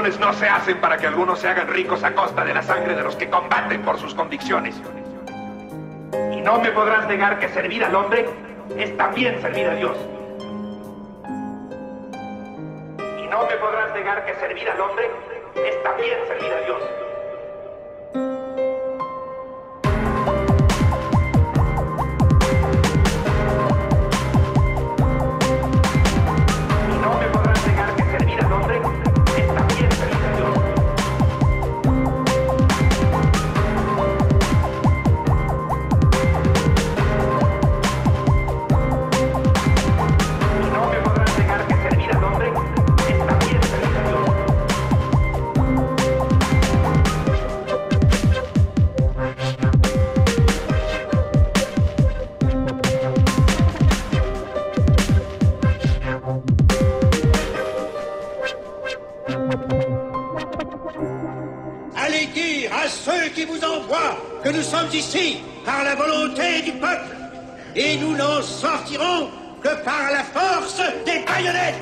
revoluciones no se hacen para que algunos se hagan ricos a costa de la sangre de los que combaten por sus convicciones. Y no me podrás negar que servir al hombre es también servir a Dios. Y no me podrás negar que servir al hombre es también servir a Dios. Allez dire à ceux qui vous envoient que nous sommes ici par la volonté du peuple et nous n'en sortirons que par la force des baïonnettes.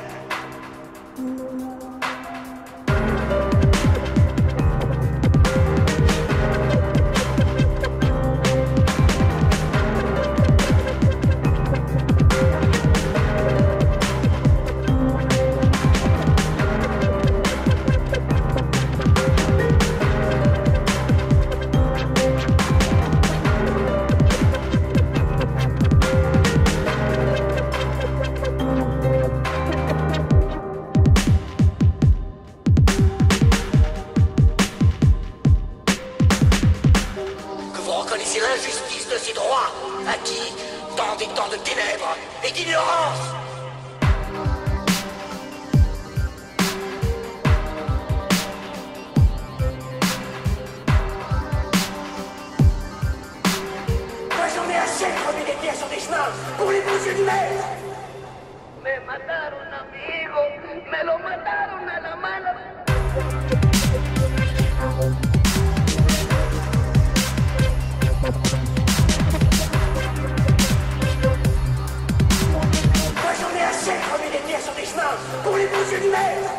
C'est l'injustice de ces droits acquis dans des temps de ténèbres et d'ignorance. Moi j'en ai assez de crever des pierres sur des chemins pour les beaux yeux du maître. Me mataron amigo, me lo mataron a la mala. Pour les beaux yeux du maître.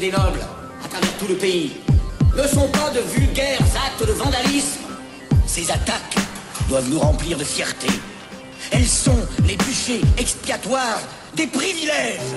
Des nobles à travers tout le pays ne sont pas de vulgaires actes de vandalisme. Ces attaques doivent nous remplir de fierté. Elles sont les bûchers expiatoires des privilèges.